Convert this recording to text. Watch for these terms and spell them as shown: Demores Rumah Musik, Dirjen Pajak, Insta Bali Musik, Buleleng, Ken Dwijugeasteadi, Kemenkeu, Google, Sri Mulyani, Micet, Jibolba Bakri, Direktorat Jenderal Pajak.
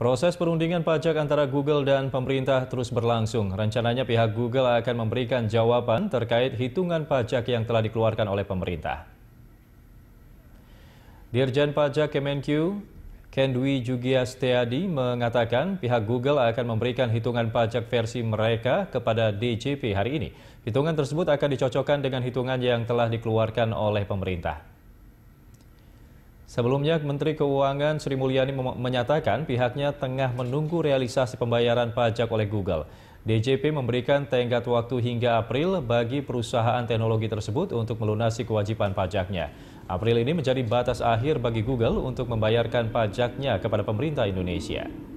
Proses perundingan pajak antara Google dan pemerintah terus berlangsung. Rencananya pihak Google akan memberikan jawaban terkait hitungan pajak yang telah dikeluarkan oleh pemerintah. Dirjen Pajak Kemenkeu, Ken Dwijugeasteadi mengatakan pihak Google akan memberikan hitungan pajak versi mereka kepada DJP hari ini. Hitungan tersebut akan dicocokkan dengan hitungan yang telah dikeluarkan oleh pemerintah. Sebelumnya, Menteri Keuangan Sri Mulyani menyatakan pihaknya tengah menunggu realisasi pembayaran pajak oleh Google. DJP memberikan tenggat waktu hingga April bagi perusahaan teknologi tersebut untuk melunasi kewajiban pajaknya. April ini menjadi batas akhir bagi Google untuk membayarkan pajaknya kepada pemerintah Indonesia.